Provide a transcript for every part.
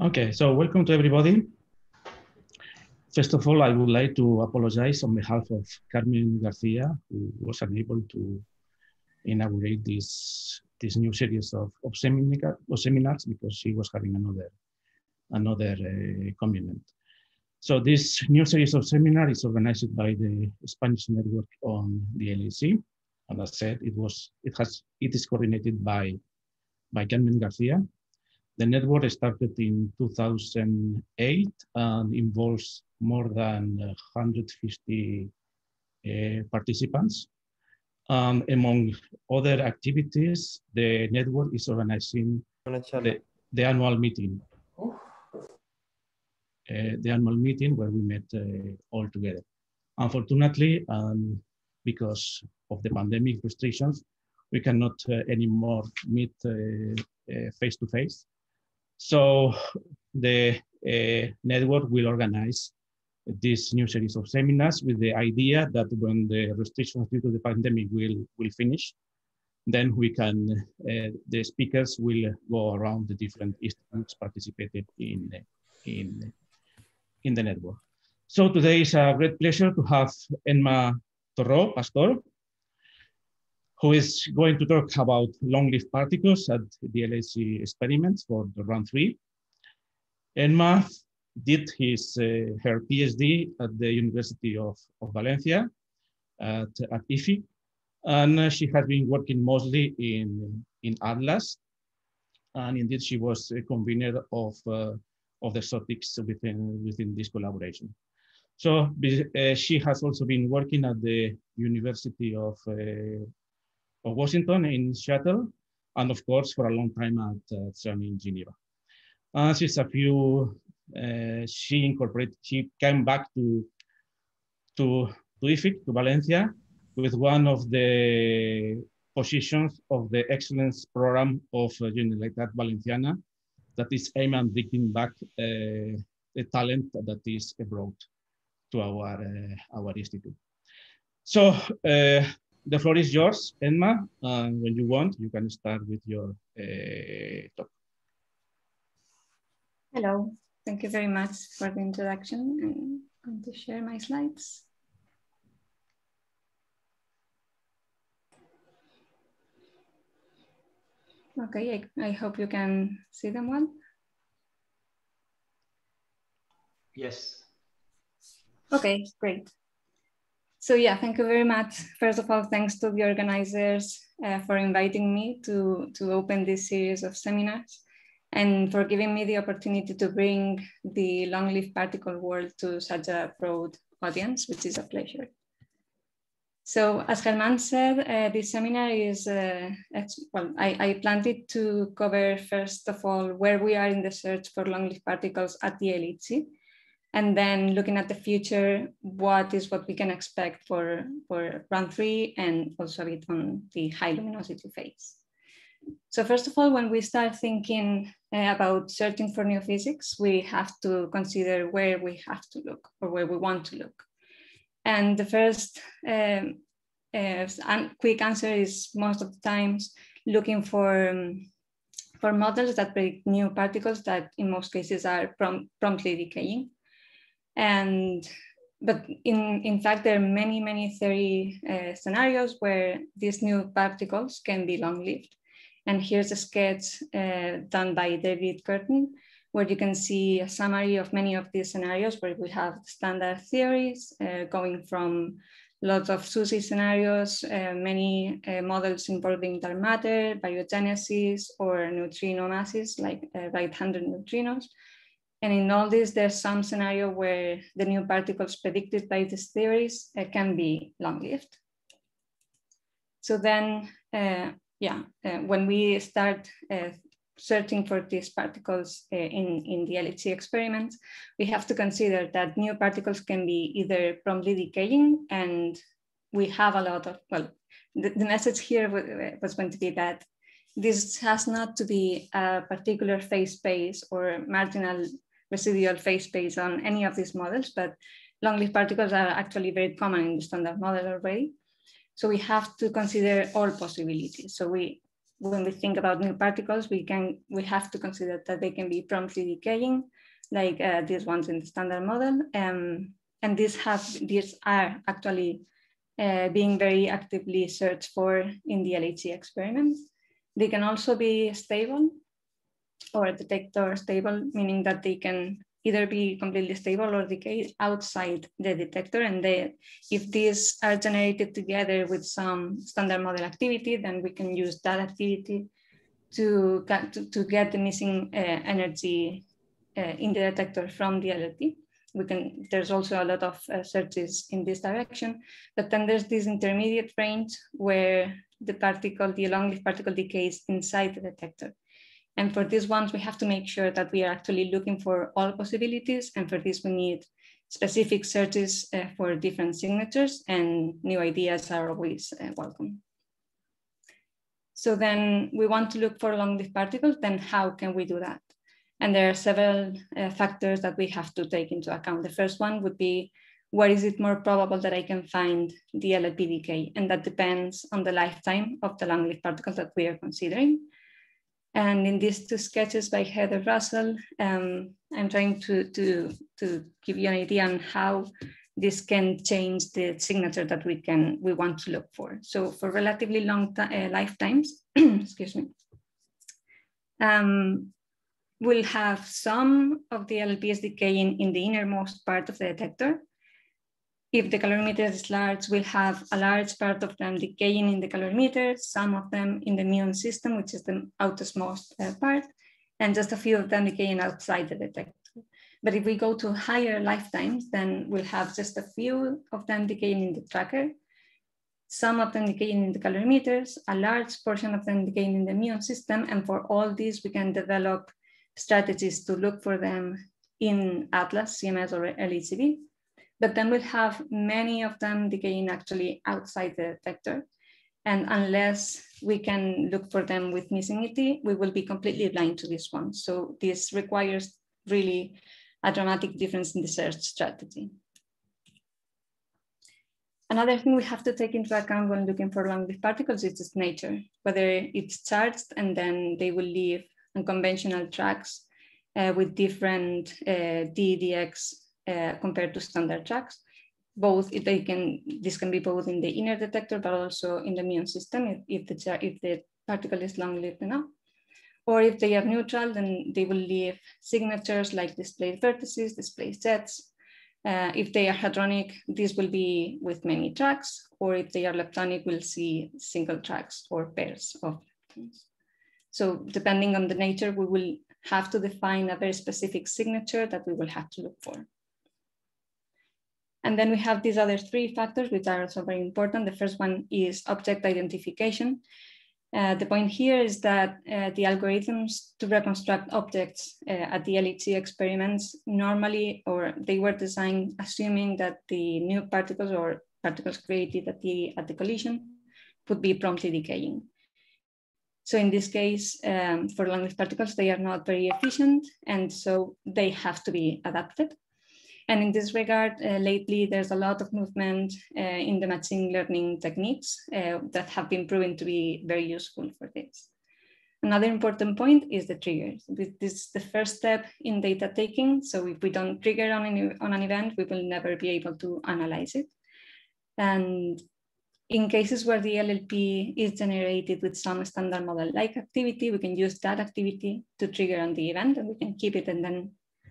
Okay, so welcome to everybody. First of all, I would like to apologize on behalf of Carmen Garcia, who was unable to inaugurate this new series of seminars because she was having another commitment. So this new series of seminars is organized by the Spanish Network on the LHC, and as I said, it is coordinated by Carmen Garcia. The network started in 2008 and involves more than 150 participants. Among other activities, the network is organizing the annual meeting. The annual meeting where we met all together. Unfortunately, because of the pandemic restrictions, we cannot anymore meet face to face. So the network will organize this new series of seminars with the idea that when the restrictions due to the pandemic will finish, then we can, the speakers will go around the different institutes participated in the network. So today is a great pleasure to have Emma Torró Pastor, who is going to talk about long-lived particles at the LHC experiments for the Run 3. Emma did her PhD at the University of Valencia at IFIC, and she has been working mostly in ATLAS, and indeed she was a convener of the topics within this collaboration. So she has also been working at the University of Washington in Seattle, and of course for a long time at CERN in Geneva. She came back to IFIC, to Valencia, with one of the positions of the excellence program of Generalitat Valenciana, that is aimed at bringing back the talent that is abroad to our institute. So the floor is yours, Emma, and when you want, you can start with your talk. Hello, thank you very much for the introduction. I'm going to share my slides. Okay, I hope you can see them well. Yes. Okay, great. So yeah, thank you very much. First of all, thanks to the organizers for inviting me to open this series of seminars and for giving me the opportunity to bring the long-lived particle world to such a broad audience, which is a pleasure. So as Germán said, this seminar is, I planned it to cover, first of all, where we are in the search for long-lived particles at the LHC. And then looking at the future, what we can expect for Run 3 and also a bit on the high luminosity phase. So first of all, when we start thinking about searching for new physics, we have to consider where we have to look or where we want to look. And the first quick answer is most of the times looking for models that predict new particles that in most cases are promptly decaying. But in fact, there are many, many theory scenarios where these new particles can be long-lived. And here's a sketch done by David Curtin, where you can see a summary of many of these scenarios where we have standard theories going from lots of SUSY scenarios, many models involving dark matter, biogenesis, or neutrino masses like right-handed neutrinos. And in all this, there's some scenario where the new particles predicted by these theories can be long-lived. So then, when we start searching for these particles in the LHC experiments, we have to consider that new particles can be either promptly decaying, and we have a lot of, the message here was going to be that this has not to be a particular phase space or marginal residual phase space on any of these models, but long-lived particles are actually very common in the standard model already. So we have to consider all possibilities. So we when we think about new particles, we have to consider that they can be promptly decaying, like these ones in the Standard Model, and these are actually being very actively searched for in the LHC experiments. They can also be stable or detector stable, meaning that they can either be completely stable or decay outside the detector. And if these are generated together with some Standard Model activity, then we can use that activity to get the missing energy in the detector from the LLT. There's also a lot of searches in this direction, but then there's this intermediate range where the long-lived particle decays inside the detector. And for these ones, we have to make sure that we are actually looking for all possibilities. And for this, we need specific searches for different signatures, and new ideas are always welcome. So then we want to look for long-lived particles, then how can we do that? And there are several factors that we have to take into account. The first one would be, what is it more probable that I can find the LLP decay? And that depends on the lifetime of the long-lived particles that we are considering. And in these two sketches by Heather Russell, I'm trying to give you an idea on how this can change the signature that we want to look for. So for relatively long lifetimes, excuse me, we'll have some of the LLPs decaying in the innermost part of the detector. If the calorimeter is large, we'll have a large part of them decaying in the calorimeter, some of them in the muon system, which is the outermost part, and just a few of them decaying outside the detector. But if we go to higher lifetimes, then we'll have just a few of them decaying in the tracker, some of them decaying in the calorimeters, a large portion of them decaying in the muon system, and for all these, we can develop strategies to look for them in ATLAS, CMS, or LHCb. But then we'll have many of them decaying actually outside the detector. And unless we can look for them with missingnity, we will be completely blind to this one. So this requires really a dramatic difference in the search strategy. Another thing we have to take into account when looking for long-lived particles is its nature, whether it's charged, and then they will leave unconventional tracks with different DDX compared to standard tracks. This can be both in the inner detector, but also in the muon system if the particle is long-lived enough. Or if they are neutral, then they will leave signatures like displaced vertices, displaced jets. If they are hadronic, this will be with many tracks, or if they are leptonic, we'll see single tracks or pairs of leptons. So depending on the nature, we will have to define a very specific signature that we will have to look for. And then we have these other three factors, which are also very important. The first one is object identification. The point here is that the algorithms to reconstruct objects at the LHC experiments they were designed assuming that the new particles or particles created at the collision would be promptly decaying. So in this case, for long-lived particles, they are not very efficient, and so they have to be adapted. And in this regard, lately, there's a lot of movement in the machine learning techniques that have been proven to be very useful for this. Another important point is the triggers. This is the first step in data taking. So if we don't trigger on an event, we will never be able to analyze it. And in cases where the LLP is generated with some standard model-like activity, we can use that activity to trigger on the event, and we can keep it and then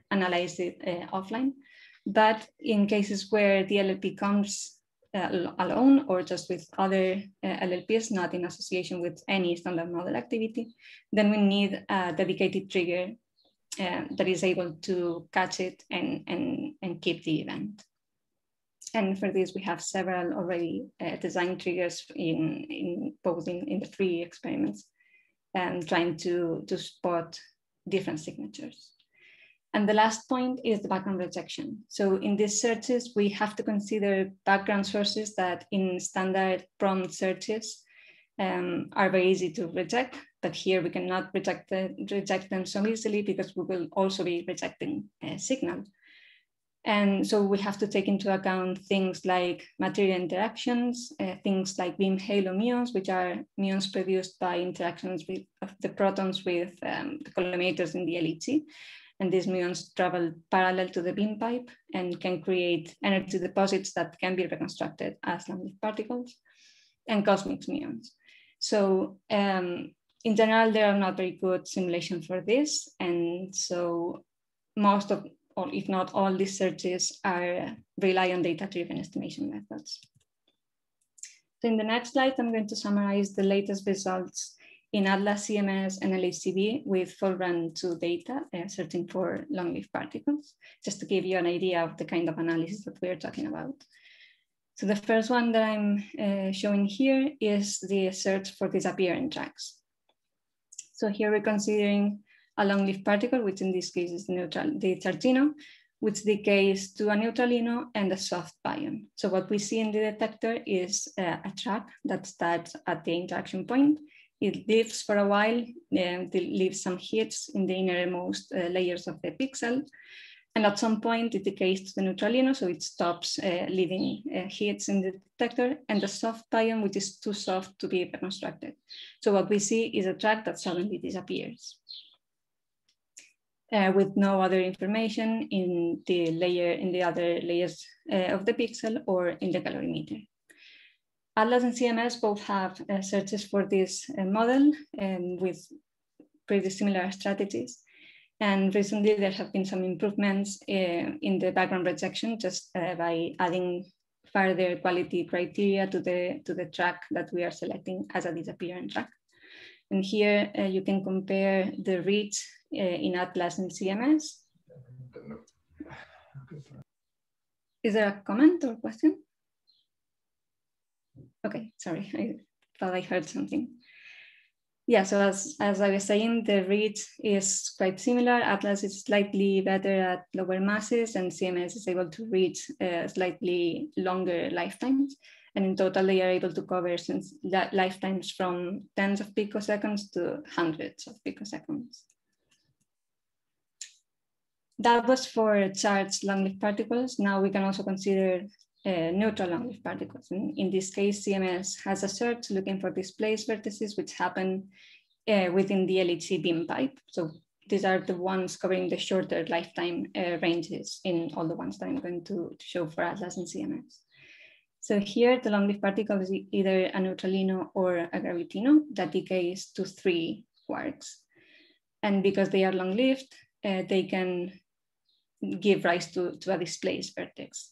analyze it offline. But in cases where the LLP comes alone or just with other LLPs, not in association with any standard model activity, then we need a dedicated trigger that is able to catch it and keep the event. And for this, we have several already designed triggers in both the three experiments, and trying to spot different signatures. And the last point is the background rejection. So in these searches, we have to consider background sources that in standard prompt searches are very easy to reject, but here we cannot reject them so easily because we will also be rejecting a signal. And so we have to take into account things like material interactions, things like beam halo muons, which are muons produced by interactions with the protons with the collimators in the LHC. And these muons travel parallel to the beam pipe and can create energy deposits that can be reconstructed as Lambeth particles, and cosmic muons. So in general, there are not very good simulations for this. And so most of, or if not all, these searches are rely on data-driven estimation methods. So in the next slide, I'm going to summarize the latest results in ATLAS, CMS, and LHCb with full Run 2 data, searching for long-lived particles, just to give you an idea of the kind of analysis that we're talking about. So the first one that I'm showing here is the search for disappearance tracks. So here we're considering a long-lived particle, which in this case is the Chargino, which decays to a neutralino and a soft pion. So what we see in the detector is a track that starts at the interaction point. It lives for a while, it leaves some hits in the innermost layers of the pixel. And at some point it decays to the neutralino, so it stops leaving hits in the detector, and the soft pion, which is too soft to be reconstructed. So what we see is a track that suddenly disappears. With no other information in the layer, in the other layers of the pixel or in the calorimeter. ATLAS and CMS both have searches for this model with pretty similar strategies. And recently there have been some improvements in the background rejection just by adding further quality criteria to the track that we are selecting as a disappearance track. And here you can compare the reach in ATLAS and CMS. Is there a comment or question? Okay, sorry, I thought I heard something. Yeah, so as I was saying, the reach is quite similar. ATLAS is slightly better at lower masses, and CMS is able to reach slightly longer lifetimes. And in total, they are able to cover since lifetimes from tens of picoseconds to hundreds of picoseconds. That was for charged long-lived particles. Now we can also consider neutral long-lived particles. In this case, CMS has a search looking for displaced vertices which happen within the LHC beam pipe. So these are the ones covering the shorter lifetime ranges in all the ones that I'm going to show for ATLAS and CMS. So here, the long-lived particle is either a neutralino or a gravitino that decays to 3 quarks. And because they are long-lived, they can give rise to a displaced vertex.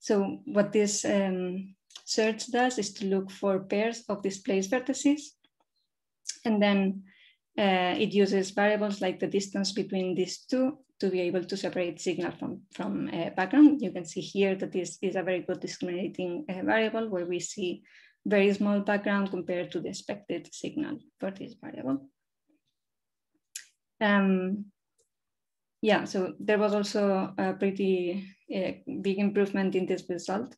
So what this search does is to look for pairs of displaced vertices. And then it uses variables like the distance between these two to be able to separate signal from background. You can see here that this is a very good discriminating variable where we see very small background compared to the expected signal for this variable. Yeah, so there was also a pretty big improvement in this result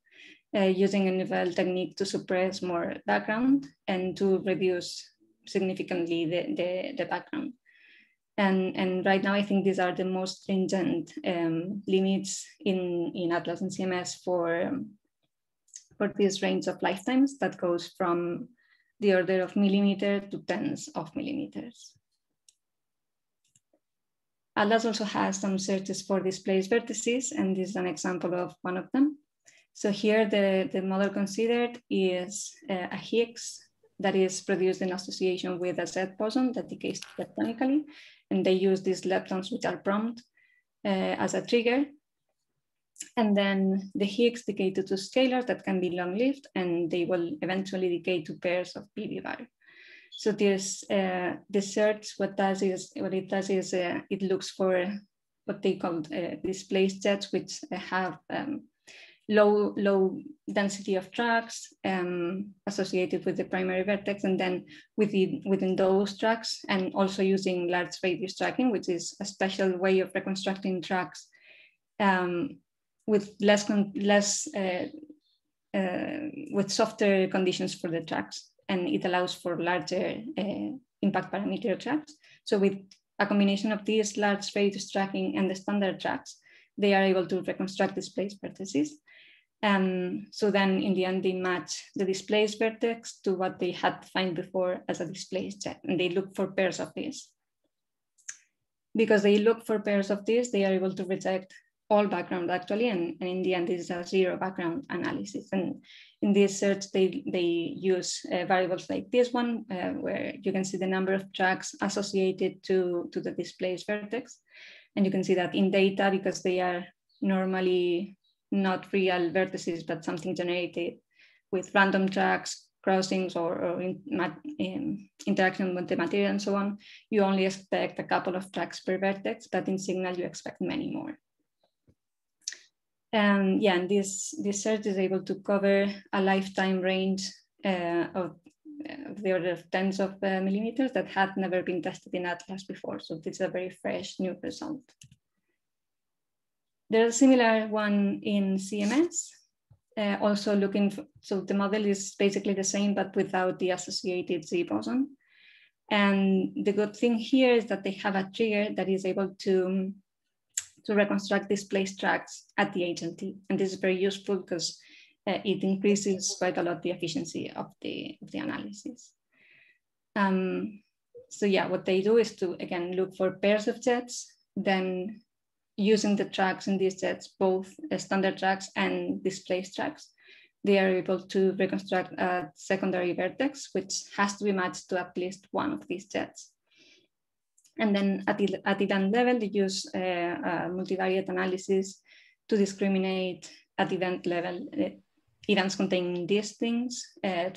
using a novel technique to suppress more background and to reduce significantly the background. And right now, I think these are the most stringent limits in ATLAS and CMS for this range of lifetimes that goes from the order of millimeter to tens of millimeters. ATLAS also has some searches for displaced vertices, and this is an example of one of them. So here, the model considered is a Higgs that is produced in association with a Z boson that decays leptonically. And they use these leptons, which are prompt, as a trigger. And then the Higgs decay to 2 scalars that can be long-lived, and they will eventually decay to pairs of PV bar. So this search, what it does is it looks for what they call displaced jets, which have low density of tracks associated with the primary vertex, and then within those tracks, and also using large radius tracking, which is a special way of reconstructing tracks with with softer conditions for the tracks, and it allows for larger impact parameter tracks. So with a combination of these large radius tracking and the standard tracks, they are able to reconstruct displaced vertices. So then in the end, they match the displaced vertex to what they had defined before as a displaced set, and they look for pairs of these. Because they look for pairs of these, they are able to reject all background actually, and in the end, this is a zero background analysis. And in this search, they use variables like this one, where you can see the number of tracks associated to the displaced vertex. And you can see that in data, because they are normally not real vertices, but something generated with random tracks, crossings, or in interaction with the material and so on, you only expect a couple of tracks per vertex, but in Signal, you expect many more. Yeah, and this search is able to cover a lifetime range of the order of tens of millimeters that had never been tested in ATLAS before. So this is a very fresh new result. There's a similar one in CMS, also looking for, so the model is basically the same, but without the associated Z boson. And the good thing here is that they have a trigger that is able to reconstruct displaced tracks at the HNT. And this is very useful because it increases quite a lot the efficiency of the analysis. So yeah, what they do is to, again, look for pairs of jets, then using the tracks in these jets, both standard tracks and displaced tracks, they are able to reconstruct a secondary vertex, which has to be matched to at least one of these jets. And then at the event level, they use multivariate analysis to discriminate at event level events containing these things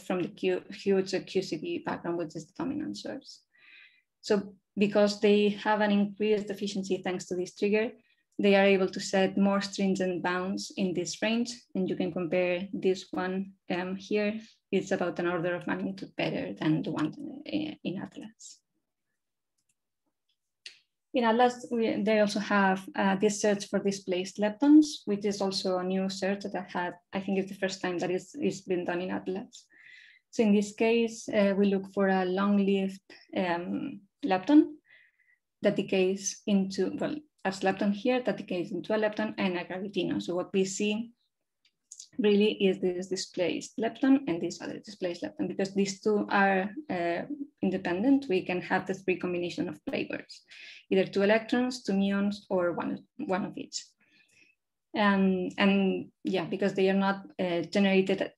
from the huge QCD background, which is the dominant source. So because they have an increased efficiency thanks to this trigger, they are able to set more stringent bounds in this range. And you can compare this one here. It's about an order of magnitude better than the one in ATLAS. In ATLAS, they also have this search for displaced leptons, which is also a new search that I think it's the first time that it's been done in ATLAS. So in this case, we look for a long-lived lepton that decays into, well, as lepton here, that decays into a lepton and a gravitino. So what we see really is this displaced lepton and this other displaced lepton, because these two are independent. We can have the three combination of flavors, either two electrons, two muons, or one of each. And yeah, because they are not generated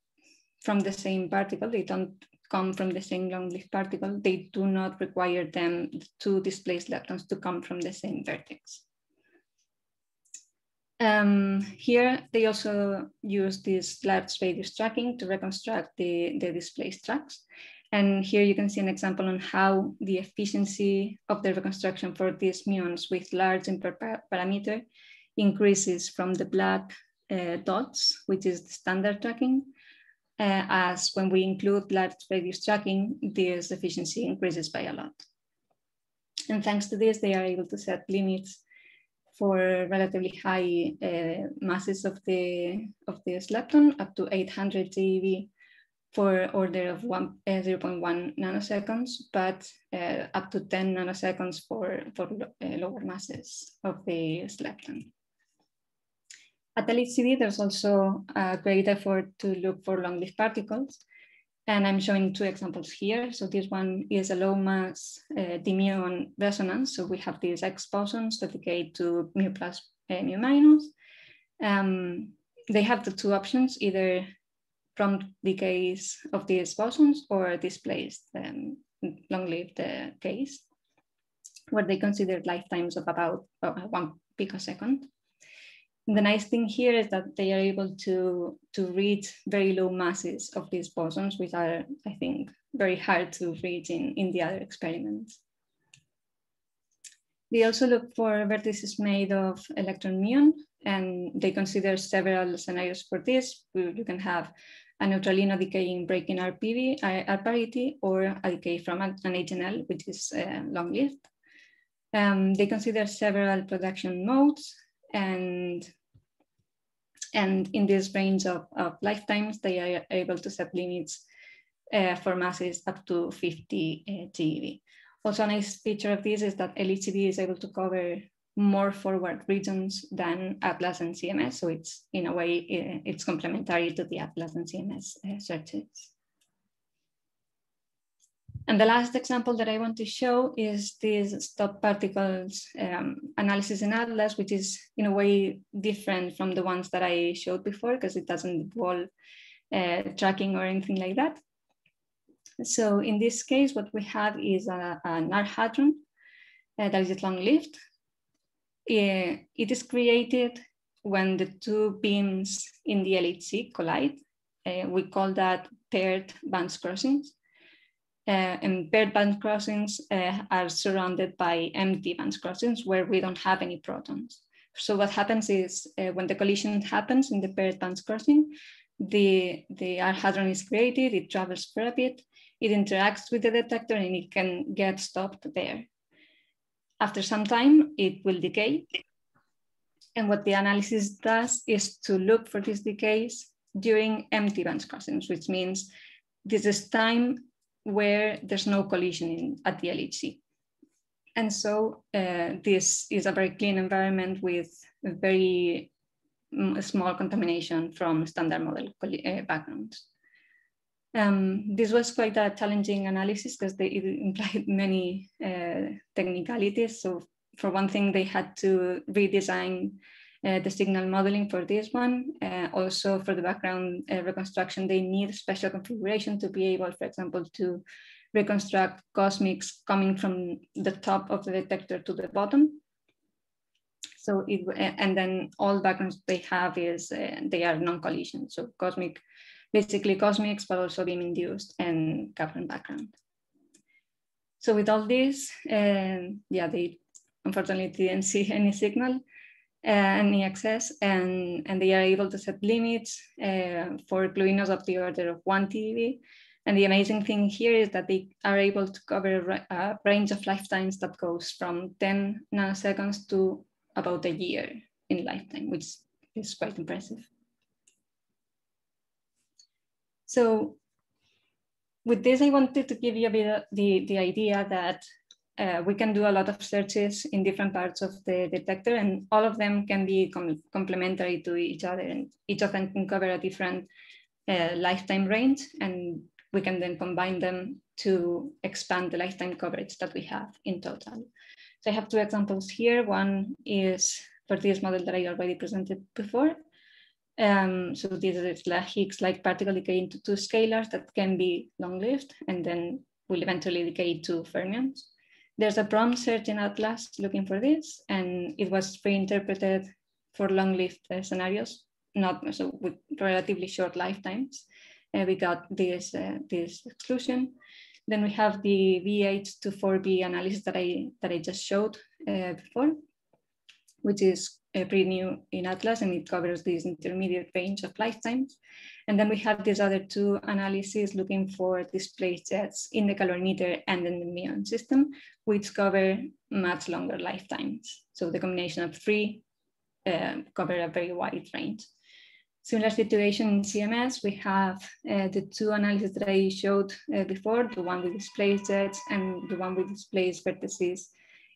from the same particle, they don't come from the same long-lived particle, they do not require them, the two displaced leptons, to come from the same vertex. Here, they also use this large radius tracking to reconstruct the displaced tracks. And here you can see an example on how the efficiency of the reconstruction for these muons with large imperparameter increases from the black dots, which is the standard tracking, as when we include large radius tracking, this efficiency increases by a lot. And thanks to this, they are able to set limits for relatively high masses of this lepton, up to 800 GeV for order of 0.1 nanoseconds, but up to 10 nanoseconds for lower masses of this lepton. At LHCb, there's also a great effort to look for long-lived particles, and I'm showing two examples here. So this one is a low-mass d-muon resonance. So we have these X bosons that decay to mu plus mu minus. They have the two options, either prompt decays of these bosons or displaced long-lived case, where they consider lifetimes of about 1 picosecond. The nice thing here is that they are able to reach very low masses of these bosons, which are, I think, very hard to reach in the other experiments. They also look for vertices made of electron muon, and they consider several scenarios for this. You can have a neutralino decaying breaking RPV, R parity, or a decay from an HNL, which is long-lived. They consider several production modes, and in this range of lifetimes, they are able to set limits for masses up to 50 GeV. Also, a nice feature of this is that LHCb is able to cover more forward regions than ATLAS and CMS. So it's, in a way, it's complementary to the ATLAS and CMS searches. And the last example that I want to show is this stop particles analysis in ATLAS, which is in a way different from the ones that I showed before because it doesn't involve tracking or anything like that. So in this case, what we have is an R-hadron that is long-lived. It is created when the two beams in the LHC collide. We call that paired bands crossings. And paired band crossings are surrounded by empty band crossings where we don't have any protons. So what happens is when the collision happens in the paired band crossing, the R-hadron is created, it travels for a bit, it interacts with the detector and it can get stopped there. After some time, it will decay. And what the analysis does is to look for these decays during empty band crossings, which means this is time where there's no collision at the LHC. And so this is a very clean environment with a very small contamination from standard model backgrounds. This was quite a challenging analysis because it implied many technicalities. So for one thing, they had to redesign the signal modeling for this one. Also for the background reconstruction, they need special configuration to be able, for example, to reconstruct cosmics coming from the top of the detector to the bottom. So it, and then all backgrounds they have is, they are non-collision. So cosmic, basically cosmics, but also beam induced and Kaplan background. So with all this, yeah, they unfortunately didn't see any signal. Any access, and they are able to set limits for gluinos of the order of 1 TeV. And the amazing thing here is that they are able to cover a range of lifetimes that goes from 10 nanoseconds to about a year in lifetime, which is quite impressive. So with this, I wanted to give you a bit of the idea that we can do a lot of searches in different parts of the detector, and all of them can be complementary to each other, and each of them can cover a different lifetime range, and we can then combine them to expand the lifetime coverage that we have in total. So I have two examples here. One is for this model that I already presented before. So this is Higgs-like particle decay into two scalars that can be long-lived and then will eventually decay to fermions. There's a prompt search in ATLAS looking for this, and it was reinterpreted for long-lived scenarios, not so with relatively short lifetimes. We got this exclusion. Then we have the VH to 4B analysis that I just showed before, which is pretty new in ATLAS, and it covers this intermediate range of lifetimes. And then we have these other two analyses looking for displaced jets in the calorimeter and in the muon system, which cover much longer lifetimes. So the combination of three cover a very wide range. Similar situation in CMS, we have the two analyses that I showed before, the one with displaced jets and the one with displaced vertices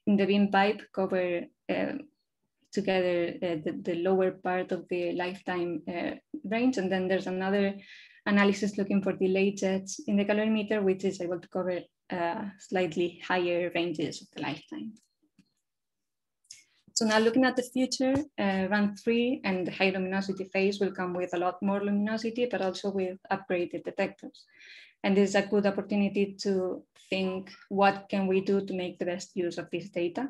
in the beam pipe cover together the lower part of the lifetime range. And then there's another analysis looking for delayed jets in the calorimeter, which is able to cover slightly higher ranges of the lifetime. So now looking at the future, Run 3 and the high luminosity phase will come with a lot more luminosity, but also with upgraded detectors. And this is a good opportunity to think, what can we do to make the best use of this data?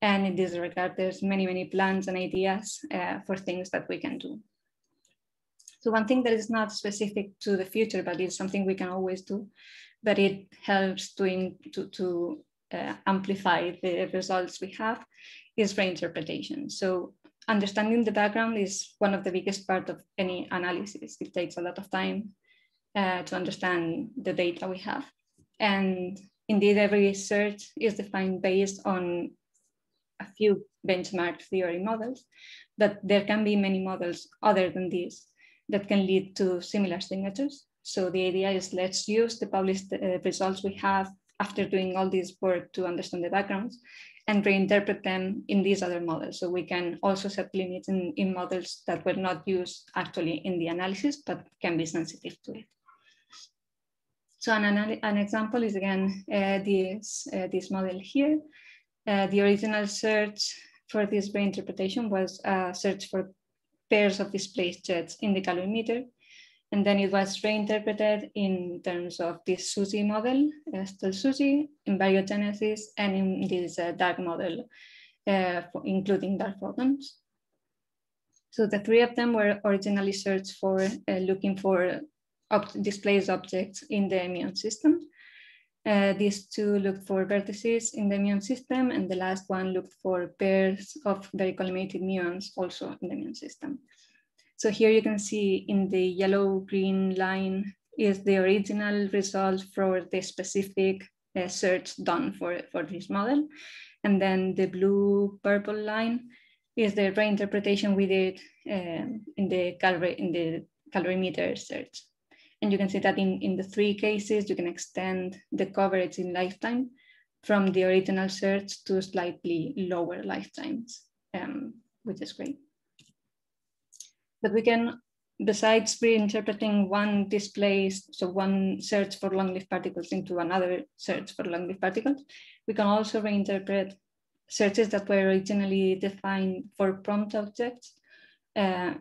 And in this regard, there's many, many plans and ideas for things that we can do. So one thing that is not specific to the future, but is something we can always do, but it helps to amplify the results we have, is reinterpretation. So understanding the background is one of the biggest parts of any analysis. It takes a lot of time to understand the data we have. And indeed, every search is defined based on a few benchmark theory models, but there can be many models other than these that can lead to similar signatures. So the idea is, let's use the published results we have after doing all this work to understand the backgrounds and reinterpret them in these other models. So we can also set limits in models that were not used actually in the analysis, but can be sensitive to it. So an example is again, this model here. The original search for this reinterpretation was a search for pairs of displaced jets in the calorimeter. And then it was reinterpreted in terms of this SUSY model, still SUSY, in biogenesis, and in this dark model, including dark photons. So the three of them were originally searched for looking for displaced objects in the immune system. These two looked for vertices in the immune system, and the last one looked for pairs of very collimated muons also in the immune system. So here you can see in the yellow-green line is the original result for the specific search done for this model. And then the blue-purple line is the reinterpretation we did in the calorimeter search. And you can see that in the three cases, you can extend the coverage in lifetime from the original search to slightly lower lifetimes, which is great. But we can, besides reinterpreting one displaced, so one search for long-lived particles into another search for long-lived particles, we can also reinterpret searches that were originally defined for prompt objects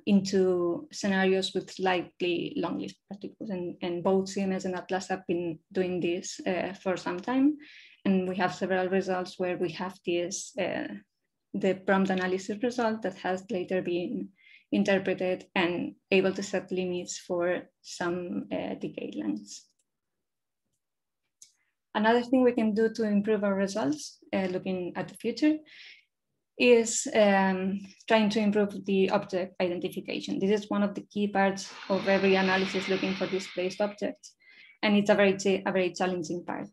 into scenarios with slightly long-lived particles. And both CMS and ATLAS have been doing this for some time. And we have several results where we have this, the prompt analysis result that has later been interpreted and able to set limits for some decay lengths. Another thing we can do to improve our results, looking at the future, is trying to improve the object identification. This is one of the key parts of every analysis looking for displaced objects, and it's a very challenging part.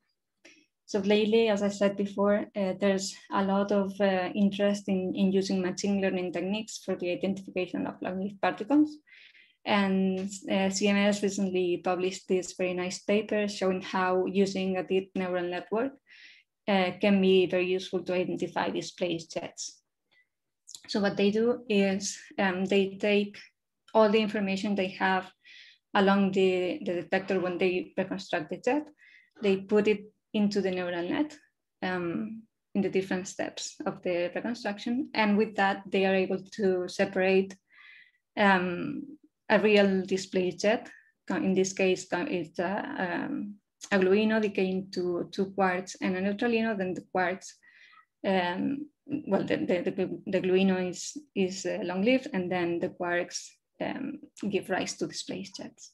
So lately, as I said before, there's a lot of interest in using machine learning techniques for the identification of long-lived particles. And CMS recently published this very nice paper showing how using a deep neural network can be very useful to identify displaced jets. So what they do is they take all the information they have along the detector when they reconstruct the jet, they put it into the neural net in the different steps of the reconstruction. And with that, they are able to separate a real displaced jet. In this case, it's a gluino decaying to two quarks and a neutralino. Then the quarks, the gluino is long-lived, and then the quarks give rise to displaced jets.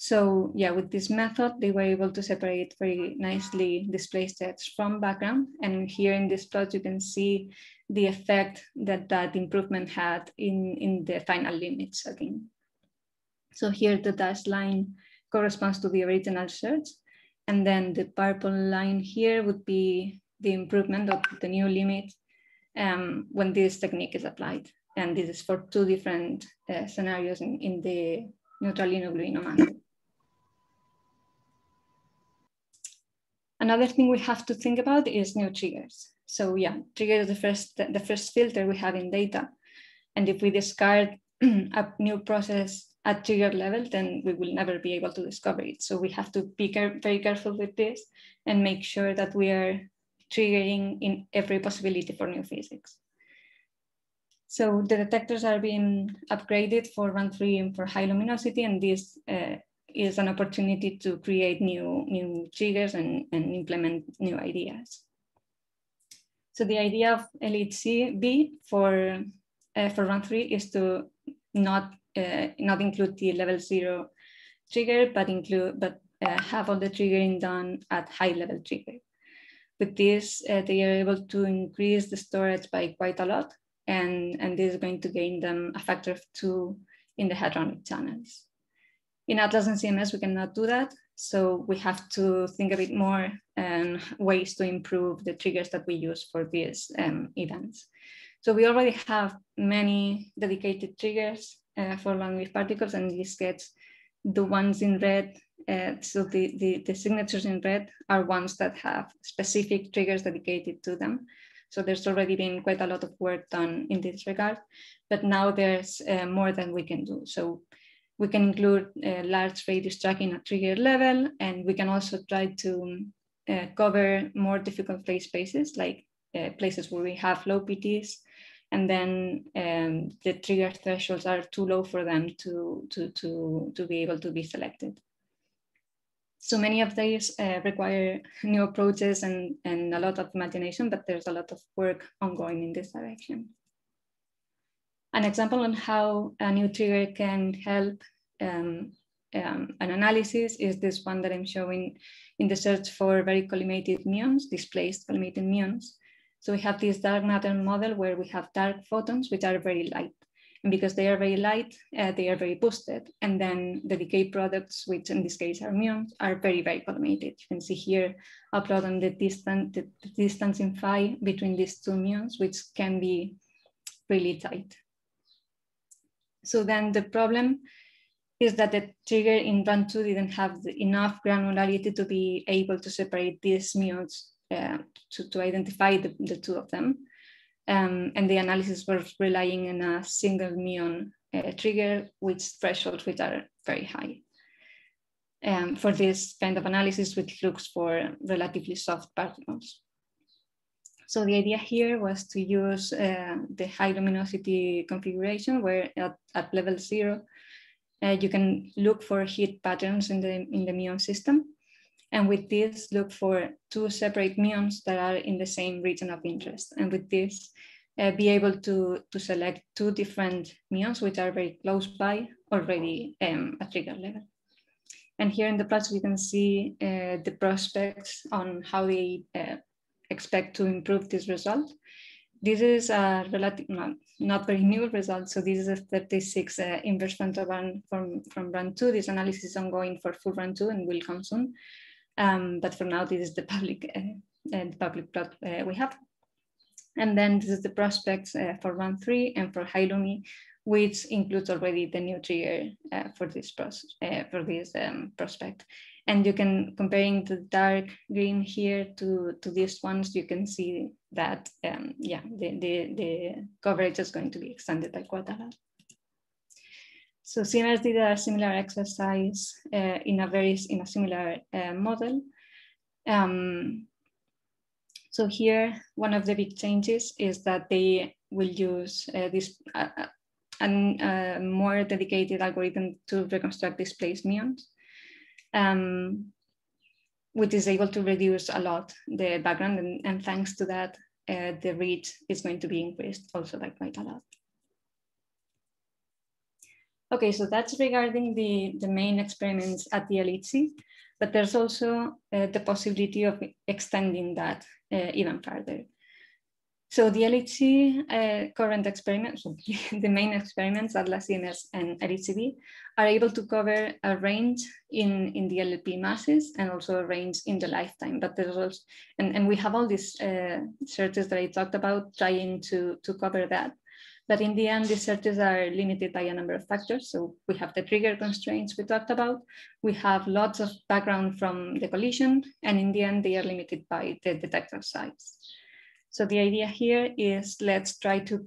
So yeah, with this method, they were able to separate very nicely displaced jets from background. And here in this plot, you can see the effect that that improvement had in the final limits again. So here the dashed line corresponds to the original search. And then the purple line here would be the improvement of the new limit when this technique is applied. And this is for two different scenarios in the neutralino-gluino mantle. Another thing we have to think about is new triggers. So yeah, trigger is the first filter we have in data. And if we discard a new process at trigger level, then we will never be able to discover it. So we have to be very careful with this and make sure that we are triggering in every possibility for new physics. So the detectors are being upgraded for Run 3 and for high luminosity, and this is an opportunity to create new triggers and implement new ideas. So the idea of LHCb for Run 3 is to not include the level 0 trigger, but have all the triggering done at high level trigger. With this, they are able to increase the storage by quite a lot, and this is going to gain them a factor of 2 in the hadronic channels. In ATLAS and CMS, we cannot do that. So we have to think a bit more on ways to improve the triggers that we use for these events. So we already have many dedicated triggers for long-lived particles, and this gets the ones in red. So the signatures in red are ones that have specific triggers dedicated to them. So there's already been quite a lot of work done in this regard, but now there's more that we can do. So we can include large radius tracking at trigger level, and we can also try to cover more difficult phase spaces, like places where we have low PTs, and then the trigger thresholds are too low for them to be able to be selected. So many of these require new approaches and a lot of imagination, but there's a lot of work ongoing in this direction. An example on how a new trigger can help an analysis is this one that I'm showing in the search for very collimated muons, displaced collimated muons. So we have this dark matter model where we have dark photons, which are very light. And because they are very light, they are very boosted. And then the decay products, which in this case are muons, are very, very collimated. You can see here a plot on the distance in phi between these two muons, which can be really tight. So then the problem is that the trigger in Run 2 didn't have enough granularity to be able to separate these muons to identify the two of them. And the analysis was relying on a single muon trigger with thresholds which are very high. For this kind of analysis, which looks for relatively soft particles. So the idea here was to use the high luminosity configuration where at level 0, you can look for heat patterns in the muon system. And with this, look for two separate muons that are in the same region of interest. And with this, be able to select two different muons, which are very close by already at trigger level. And here in the plots, we can see the prospects on how they expect to improve this result. This is a relative, not very new result. So this is a 36 inverse phantom from Run 2. This analysis is ongoing for full Run 2 and will come soon. But for now, this is the public plot we have. And then this is the prospects for Run 3 and for high lumi, which includes already the new trigger for this prospect. And you can, comparing the dark green here to these ones, you can see that, yeah, the coverage is going to be extended by quadrilateral. So CMS did a similar exercise in a similar model. So here, one of the big changes is that they will use a more dedicated algorithm to reconstruct displaced muons, which is able to reduce a lot the background, and thanks to that, the reach is going to be increased also by quite a lot. Okay, so that's regarding the main experiments at the LHC, but there's also the possibility of extending that even further. So the LHC current experiments, the main experiments, ATLAS, CMS, and LHCb, are able to cover a range in the LLP masses and also a range in the lifetime. But there's also, and we have all these searches that I talked about trying to cover that. But in the end, these searches are limited by a number of factors. So we have the trigger constraints we talked about. We have lots of background from the collision. And in the end, they are limited by the detector size. So the idea here is let's try to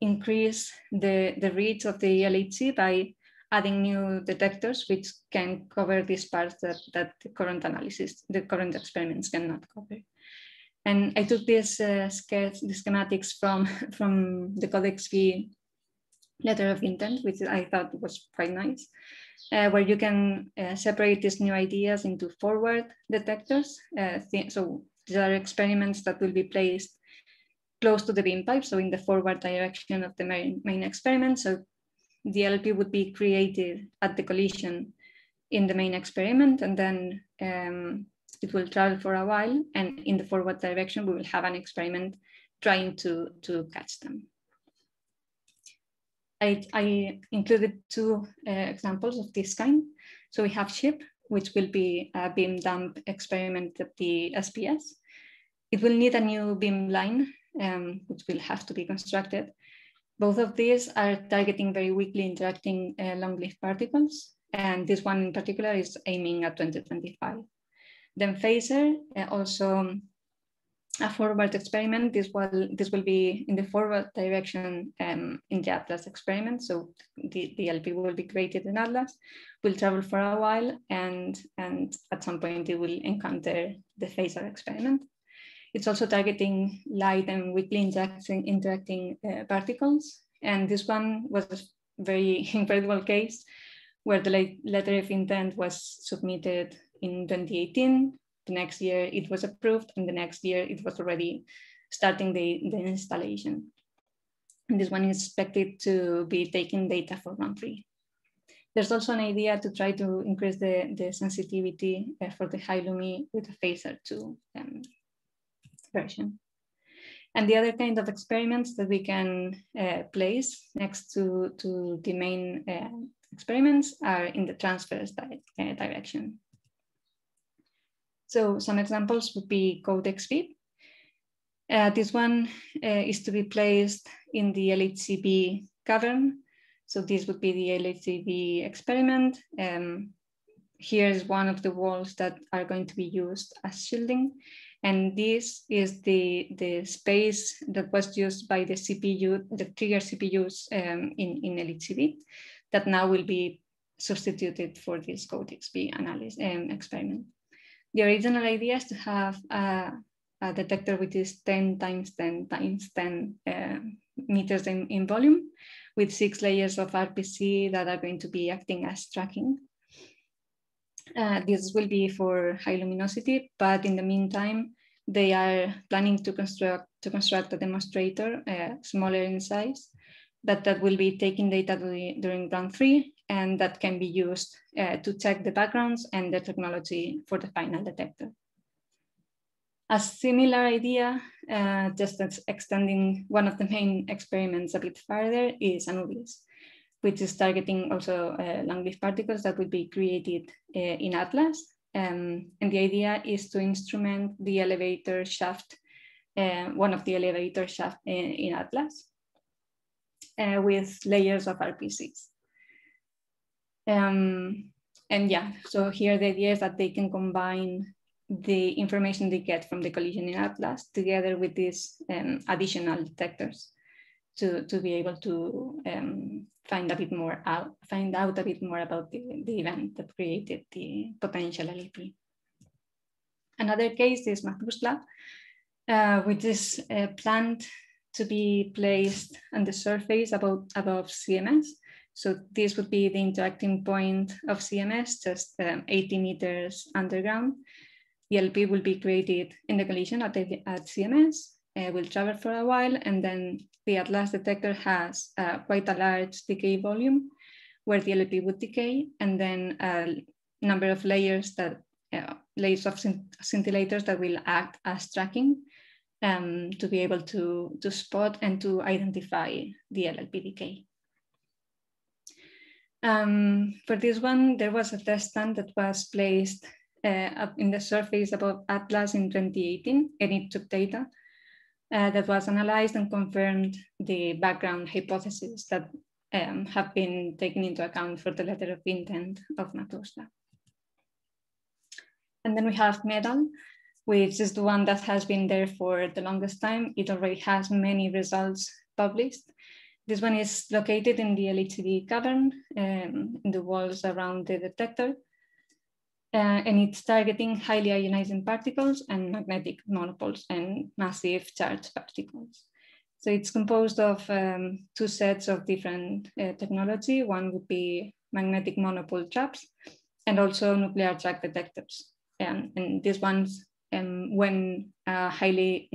increase the reach of the LHC by adding new detectors, which can cover these parts that the current experiments cannot cover. And I took this schematics from the CODEXb letter of intent, which I thought was quite nice, where you can separate these new ideas into forward detectors. So these are experiments that will be placed close to the beam pipe, so in the forward direction of the main experiment. So the LLP would be created at the collision in the main experiment, and then it will travel for a while, and in the forward direction, we will have an experiment trying to catch them. I included two examples of this kind. So we have SHIP, which will be a beam dump experiment at the SPS. It will need a new beam line, which will have to be constructed. Both of these are targeting very weakly interacting long-lived particles, and this one in particular is aiming at 2025. Then FASER, also a forward experiment. This will be in the forward direction in the ATLAS experiment. So the LP will be created in ATLAS, will travel for a while, and at some point it will encounter the FASER experiment. It's also targeting light and weakly interacting particles. And this one was a very incredible case where the letter of intent was submitted in 2018. The next year it was approved, and the next year it was already starting the installation. And this one is expected to be taking data for Run 3. There's also an idea to try to increase the sensitivity for the high lumi with a FASER 2 version. And the other kind of experiments that we can place next to the main experiments are in the transverse direction. So some examples would be CODEXb. This one is to be placed in the LHCb cavern. So this would be the LHCb experiment. Here is one of the walls that are going to be used as shielding. And this is the space that was used by the CPU, the trigger CPUs in LHCb, that now will be substituted for this CODEXb analysis experiment. The original idea is to have a detector which is 10 × 10 × 10 meters in volume, with 6 layers of RPC that are going to be acting as tracking. This will be for high luminosity, but in the meantime, they are planning to construct a demonstrator smaller in size, that will be taking data during Run 3, and that can be used to check the backgrounds and the technology for the final detector. A similar idea, just extending one of the main experiments a bit further, is Anubis, which is targeting also long-lived particles that would be created in ATLAS. And the idea is to instrument the elevator shaft, one of the elevator shafts in ATLAS, with layers of RPCs. And yeah, so here the idea is that they can combine the information they get from the collision in ATLAS together with these additional detectors to be able to find out a bit more about the event that created the potential LP. Another case is MATHUSLA, which is planned to be placed on the surface above CMS. So this would be the interacting point of CMS, just 80 meters underground. The LP will be created in the collision at CMS, will travel for a while, and then the ATLAS detector has quite a large decay volume where the LP would decay, and then a number of layers of scintillators that will act as tracking to be able to spot and to identify the LLP decay. For this one, there was a test stand that was placed up in the surface above ATLAS in 2018, and it took data that was analyzed and confirmed the background hypotheses that have been taken into account for the letter of intent of MATHUSLA. And then we have MoEDAL, which is the one that has been there for the longest time. It already has many results published. This one is located in the LHCb cavern, in the walls around the detector, and it's targeting highly ionizing particles and magnetic monopoles and massive charged particles. So it's composed of two sets of different technology. One would be magnetic monopole traps and also nuclear track detectors. And these ones, when highly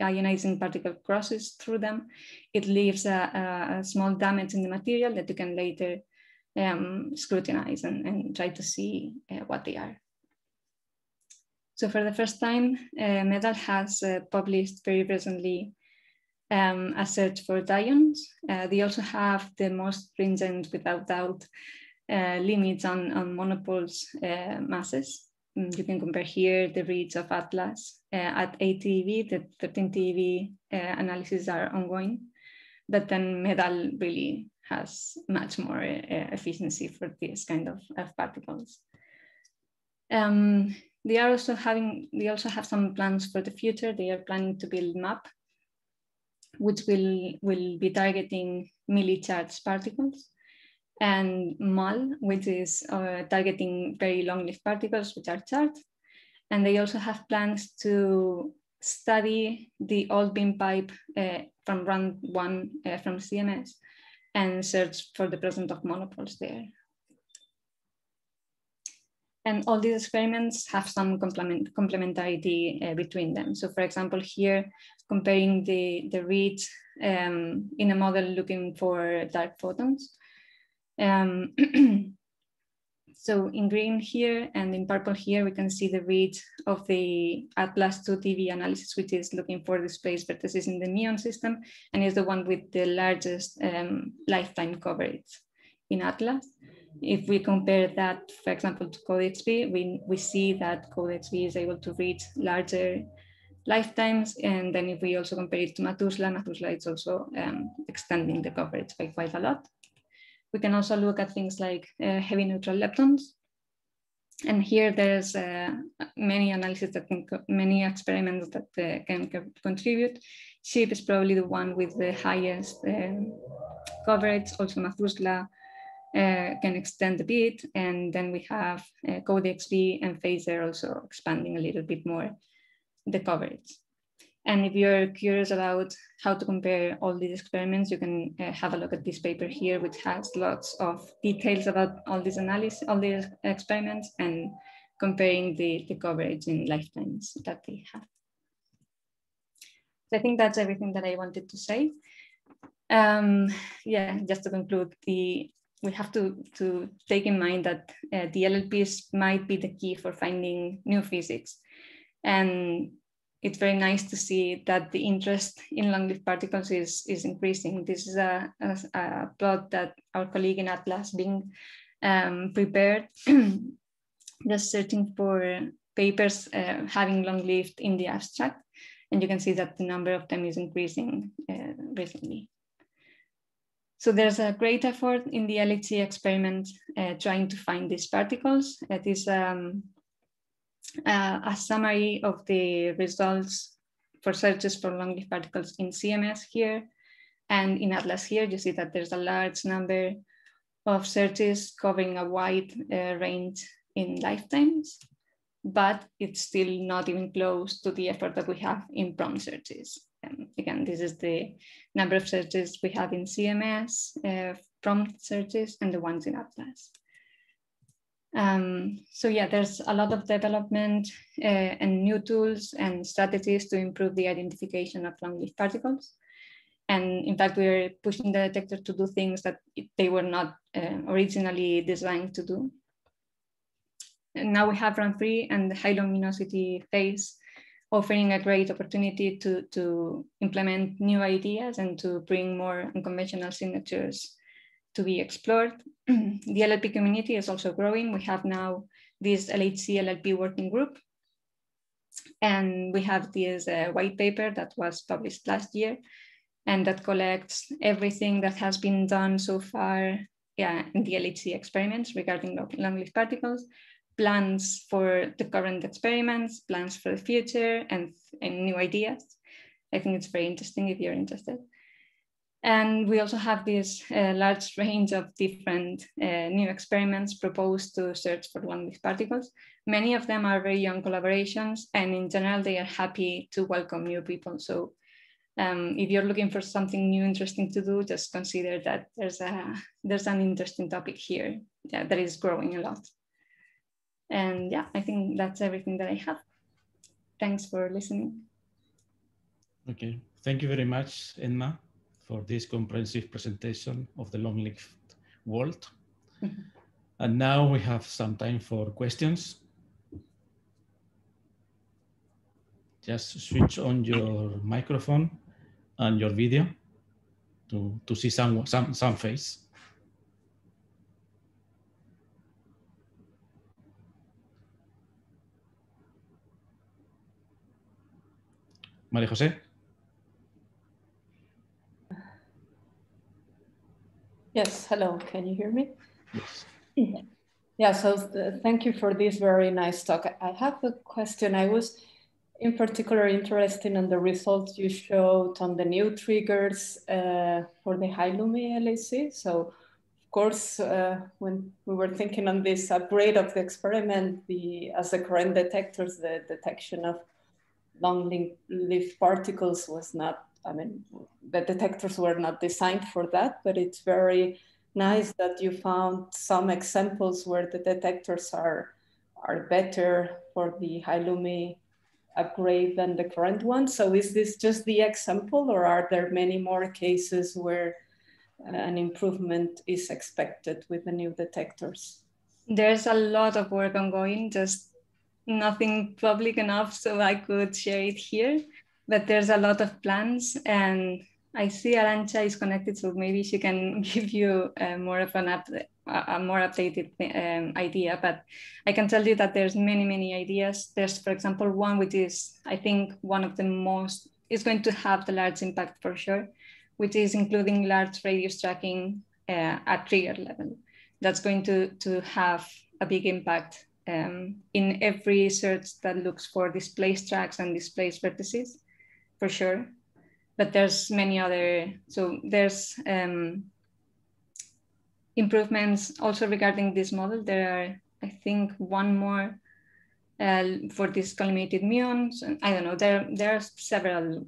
ionizing particle crosses through them, it leaves a small damage in the material that you can later scrutinize and try to see what they are. So for the first time, MoEDAL has published very recently a search for dions. They also have the most stringent, without doubt, limits on monopoles masses. You can compare here the reads of ATLAS. At 8 TeV, the 13 TeV analyses are ongoing, but then MoEDAL really has much more efficiency for this kind of particles. They also have some plans for the future. They are planning to build MAPP, which will be targeting milli-charged particles, and MAL, which is targeting very long-lived particles which are charged. And they also have plans to study the old beam pipe from Run 1 from CMS and search for the presence of monopoles there. And all these experiments have some complementarity between them. So for example, here, comparing the reach in a model looking for dark photons. So in green here and in purple here, we can see the reach of the ATLAS 2 TV analysis, which is looking for displaced vertices in the muon system, and is the one with the largest lifetime coverage in ATLAS. If we compare that, for example, to CODEXb, we see that CODEXb is able to reach larger lifetimes. And then if we also compare it to MATHUSLA is also extending the coverage by quite a lot. We can also look at things like heavy neutral leptons. And here there's many analyses that can, many experiments that can contribute. SHIP is probably the one with the highest coverage, also MATHUSLA. Can extend a bit, and then we have CODEXb and FASER also expanding a little bit more the coverage. And if you're curious about how to compare all these experiments, you can have a look at this paper here, which has lots of details about all these analysis, all these experiments, and comparing the coverage in lifetimes that they have. So I think that's everything that I wanted to say. Yeah, just to conclude, we have to take in mind that the LLPs might be the key for finding new physics. And it's very nice to see that the interest in long-lived particles is increasing. This is a plot that our colleague in ATLAS, Bing, prepared, just searching for papers having long-lived in the abstract. And you can see that the number of them is increasing recently. So there's a great effort in the LHC experiment trying to find these particles. It is a summary of the results for searches for long-lived particles in CMS here. And in ATLAS here, you see that there's a large number of searches covering a wide range in lifetimes, but it's still not even close to the effort that we have in prompt searches. Again, this is the number of searches we have in CMS, prompt searches, and the ones in ATLAS. So yeah, there's a lot of development and new tools and strategies to improve the identification of long-lived particles. And in fact, we're pushing the detector to do things that they were not originally designed to do. And now we have Run 3 and the high luminosity phase, offering a great opportunity to implement new ideas and to bring more unconventional signatures to be explored. The LLP community is also growing. We have now this LHC-LLP working group, and we have this white paper that was published last year, and that collects everything that has been done so far in the LHC experiments regarding long-lived particles, plans for the current experiments, plans for the future, and new ideas. I think it's very interesting if you're interested. And we also have this large range of different new experiments proposed to search for long-lived particles. Many of them are very young collaborations, and in general, they are happy to welcome new people. So if you're looking for something new, interesting to do, just consider that there's an interesting topic here that is growing a lot. And yeah, I think that's everything that I have. Thanks for listening. Okay, thank you very much, Emma, for this comprehensive presentation of the long-lived world. And now we have some time for questions. Just switch on your microphone and your video to see some face. María José. Yes, hello, can you hear me? Yes. Yeah, so thank you for this very nice talk. I have a question. I was in particular interested in the results you showed on the new triggers for the high LUMI LHC. So of course, when we were thinking on this upgrade of the experiment, as the current detectors, the detection of long-lived particles was not, I mean, the detectors were not designed for that, but it's very nice that you found some examples where the detectors are better for the high LUMI upgrade than the current one. So is this just the example, or are there many more cases where an improvement is expected with the new detectors? There's a lot of work ongoing, just nothing public enough so I could share it here, but there's a lot of plans, and I see Arantxa is connected, so maybe she can give you more of a more updated idea. But I can tell you that there's many, many ideas. There's, for example, one which is, I think, one of the most, is going to have the large impact for sure, which is including large radius tracking at trigger level. That's going to have a big impact in every search that looks for displaced tracks and displaced vertices, for sure. But there's many other, so there's improvements also regarding this model. There are, I think, one more for these collimated muons. I don't know, there are several,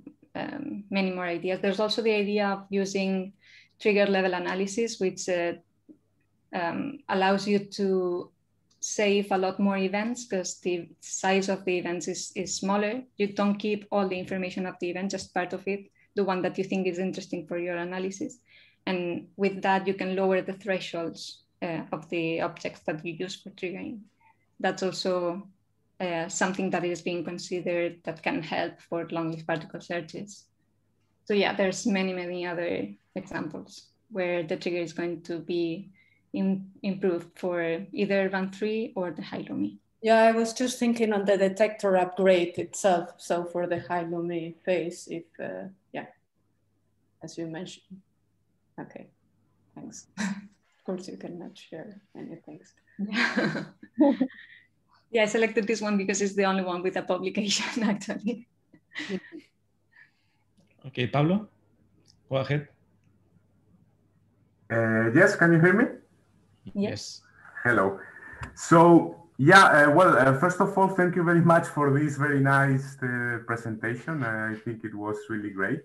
many more ideas. There's also the idea of using trigger level analysis, which allows you to save a lot more events because the size of the events is smaller. You don't keep all the information of the event, just part of it, the one that you think is interesting for your analysis. And with that, you can lower the thresholds of the objects that you use for triggering. That's also something that is being considered that can help for long-lived particle searches. So yeah, there's many, many other examples where the trigger is going to be improved for either Run 3 or the high LUMI. Yeah, I was just thinking on the detector upgrade itself. So for the high LUMI phase, if, yeah, as you mentioned. Okay, thanks. Of course, you cannot share any things. Yeah. Yeah, I selected this one because it's the only one with a publication, actually. Okay, Pablo, go ahead. Yes, can you hear me? Yes. Hello. So, yeah, well, first of all, thank you very much for this very nice presentation. I think it was really great.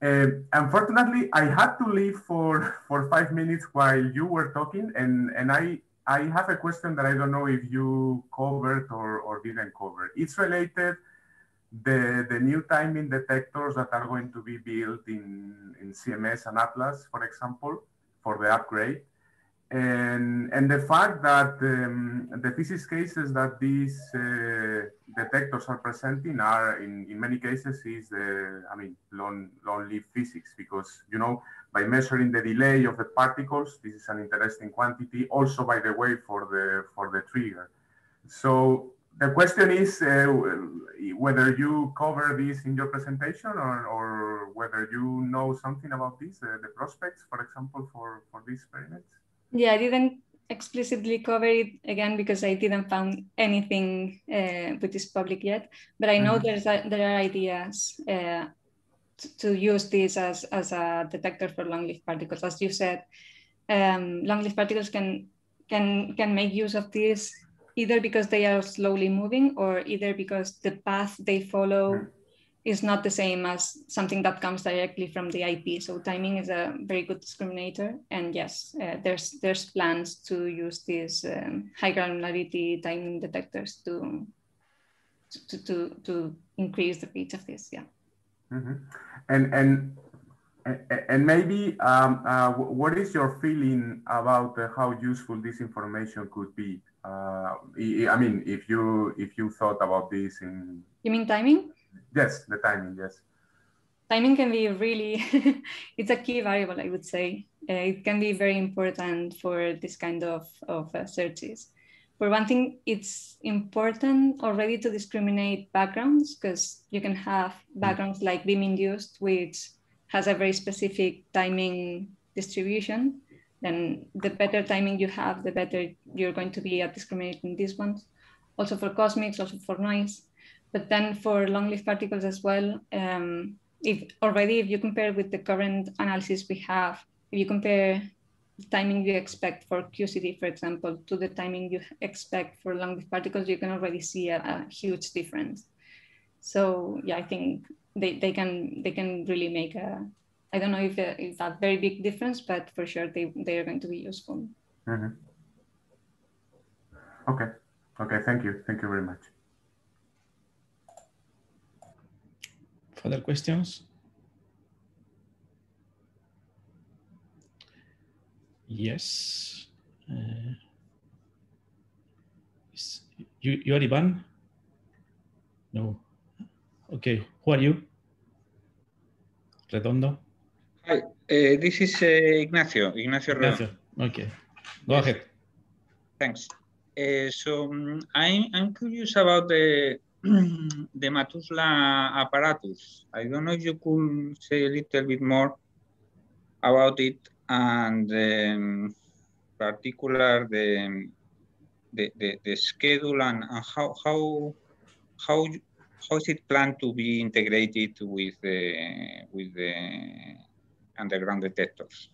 Unfortunately, I had to leave for 5 minutes while you were talking, and I have a question that I don't know if you covered or didn't cover. It's related the new timing detectors that are going to be built in CMS and ATLAS, for example, for the upgrade. And the fact that the physics cases that these detectors are presenting are, in many cases, is the, I mean, long-lived physics, because, you know, by measuring the delay of the particles, this is an interesting quantity, also, by the way, for the trigger. So the question is whether you cover this in your presentation or whether you know something about this, the prospects, for example, for these experiments. Yeah, I didn't explicitly cover it again because I didn't find anything which is public yet. But I know there are ideas to use this as a detector for long-lived particles. As you said, long-lived particles can make use of this either because they are slowly moving or either because the path they follow is not the same as something that comes directly from the IP. So timing is a very good discriminator. And yes, there's plans to use these high granularity timing detectors to increase the reach of this. Yeah. Mm-hmm. And maybe what is your feeling about how useful this information could be? I mean, if you thought about this in. You mean timing? Yes, the timing, yes. Timing can be really, it's a key variable, I would say. It can be very important for this kind of searches. For one thing, it's important already to discriminate backgrounds because you can have backgrounds like beam induced, which has a very specific timing distribution. then the better timing you have, the better you're going to be at discriminating these ones. Also for cosmics, also for noise. But then for long-lived particles as well, if you compare with the current analysis we have, if you compare the timing you expect for QCD, for example, to the timing you expect for long-lived particles, you can already see a huge difference. So yeah, I think they can really make a, I don't know if it's a very big difference, but for sure they are going to be useful. Mm-hmm. Okay. Okay. Thank you. Thank you very much. Further questions? Yes. You are Ivan? No. Okay. Who are you? Redondo? Hi, this is Ignacio Redondo. Okay, go ahead. Thanks. So I'm curious about the MATHUSLA apparatus. I don't know if you could say a little bit more about it, and particular the schedule and how is it planned to be integrated with the underground detectors?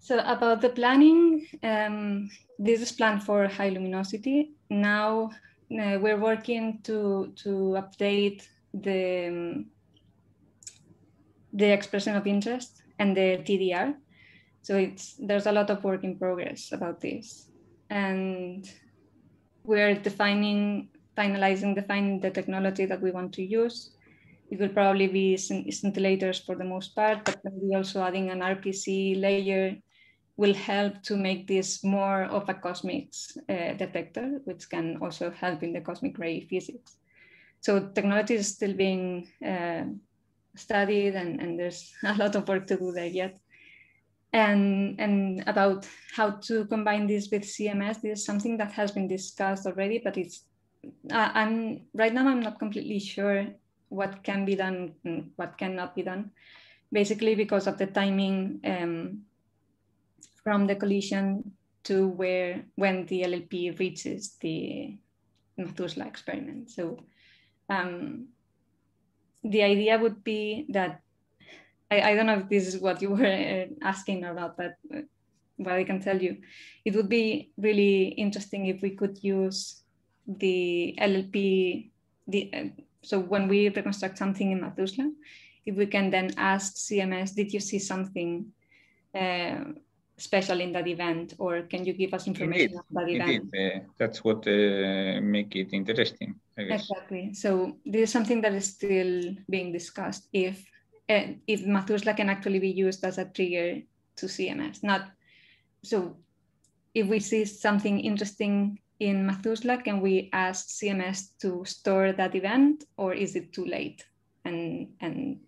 So about the planning, this is planned for high luminosity. Now we're working to update the expression of interest and the TDR. So there's a lot of work in progress about this, and we're finalizing the technology that we want to use. It will probably be scintillators for the most part, but maybe also adding an RPC layer will help to make this more of a cosmics detector, which can also help in the cosmic ray physics. So technology is still being studied, and there's a lot of work to do there yet. And about how to combine this with CMS, this is something that has been discussed already, but it's right now I'm not completely sure what can be done and what cannot be done, basically because of the timing from the collision to when the LLP reaches the MATHUSLA experiment. So the idea would be that, I don't know if this is what you were asking about, but what I can tell you, it would be really interesting if we could use the LLP, so when we reconstruct something in MATHUSLA, if we can then ask CMS, did you see something special in that event, or can you give us information about that event? That's what make it interesting, I guess. Exactly. So this is something that is still being discussed, if MATHUSLA can actually be used as a trigger to CMS. So if we see something interesting in MATHUSLA, can we ask CMS to store that event, or is it too late and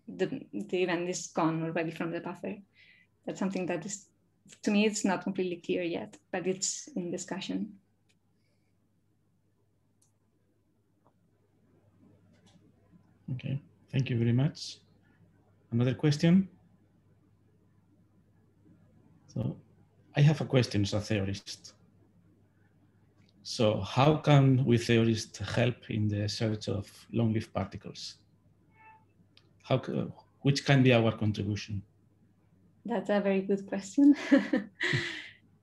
the event is gone already from the buffer? That's something that is, to me, it's not completely clear yet, but it's in discussion. Okay, thank you very much. Another question? So I have a question as a theorist. So how can we theorists help in the search of long-lived particles? Which can be our contribution? That's a very good question.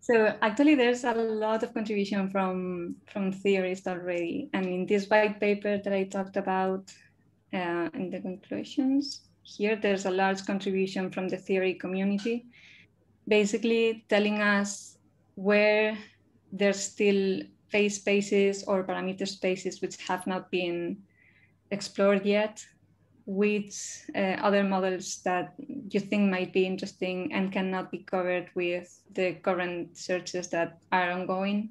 So actually there's a lot of contribution from theorists already. And in this white paper that I talked about in the conclusions here, there's a large contribution from the theory community, basically telling us where there's still phase spaces or parameter spaces which have not been explored yet, with other models that you think might be interesting and cannot be covered with the current searches that are ongoing.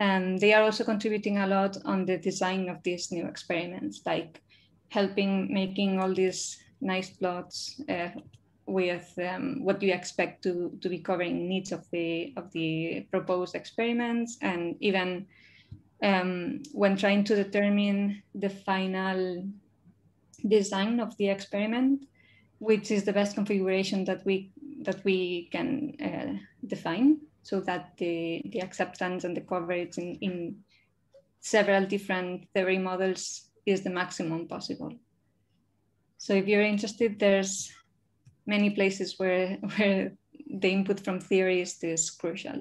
And they are also contributing a lot on the design of these new experiments, like helping making all these nice plots with what you expect to be covering needs of the proposed experiments, and even when trying to determine the final design of the experiment, which is the best configuration that we that we can define so that the acceptance and the coverage in several different theory models is the maximum possible. So if you're interested, there's many places where the input from theories is crucial.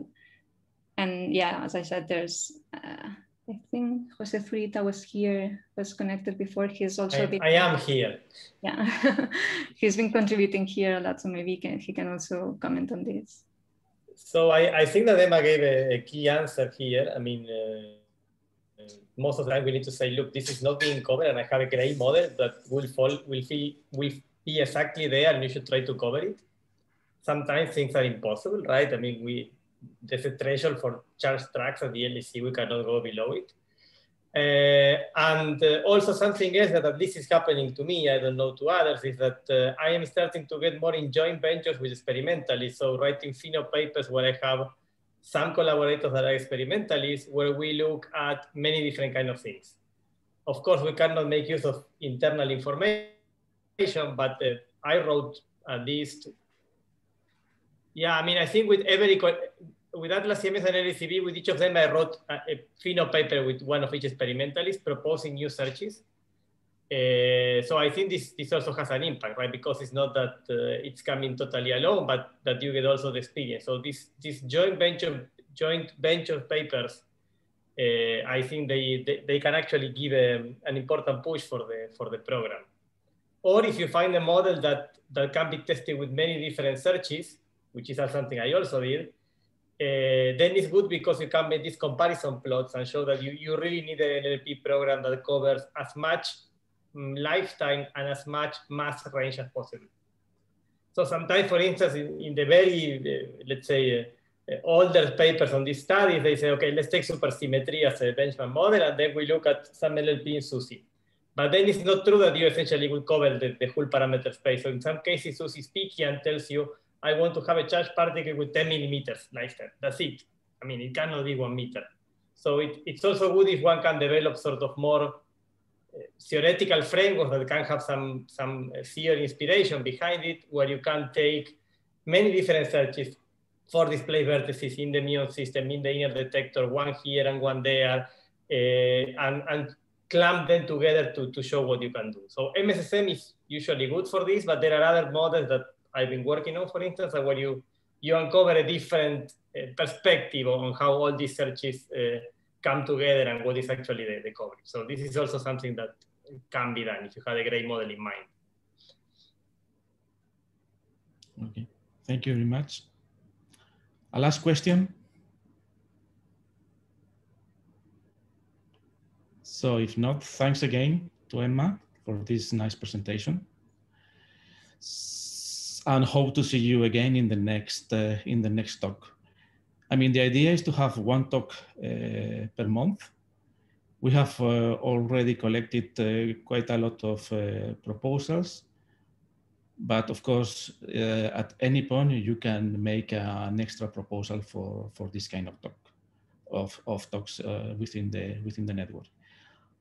And yeah, as I said, there's, I think Jose Frita was here, was connected before. He's also I am here. Yeah, he's been contributing here a lot, so maybe he can also comment on this. So I think that Emma gave a key answer here. I mean, most of the time we need to say, look, this is not being covered, and I have a gray model that will be exactly there, and you should try to cover it. Sometimes things are impossible, right? I mean, there's a threshold for charge tracks at the LHC. We cannot go below it. And also something else that at least is happening to me, I don't know to others, is that I am starting to get more in joint ventures with experimentalists. So writing pheno papers where I have some collaborators that are experimentalists, where we look at many different kinds of things. Of course, we cannot make use of internal information, but I wrote at least, yeah, I mean, I think with ATLAS, CMS, and LHCb, with each of them, I wrote a pheno paper with one of each experimentalist proposing new searches. So I think this also has an impact, right? Because it's not that it's coming totally alone, but that you get also the experience. So these joint venture papers, I think they can actually give an important push for the program. Or if you find a model that can be tested with many different searches, which is something I also did, then it's good because you can make these comparison plots and show that you really need an NLP program that covers as much lifetime and as much mass range as possible. So sometimes, for instance, in the very, let's say, older papers on these studies, they say, okay, let's take supersymmetry as a benchmark model, and then we look at some NLP in SUSY. But then it's not true that you essentially will cover the whole parameter space. So in some cases, SUSY is picky and tells you, I want to have a charge particle with 10 millimeters lifetime. That's it. I mean, it cannot be 1 meter. So it's also good if one can develop sort of more theoretical frameworks that can have some theory inspiration behind it, where you can take many different searches for displaced vertices in the muon system, in the inner detector, one here and one there, and clamp them together to show what you can do. So MSSM is usually good for this, but there are other models that I've been working on, for instance, where you uncover a different perspective on how all these searches come together and what is actually the coverage. So this is also something that can be done if you have a great model in mind. Okay, thank you very much. A last question. So if not, thanks again to Emma for this nice presentation. And hope to see you again in the next talk. I mean, the idea is to have one talk per month. We have already collected quite a lot of proposals, but of course, at any point you can make an extra proposal for this kind of talk, of talks within the network.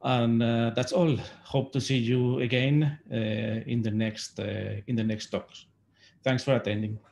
And that's all. Hope to see you again in the next talks. Thanks for attending.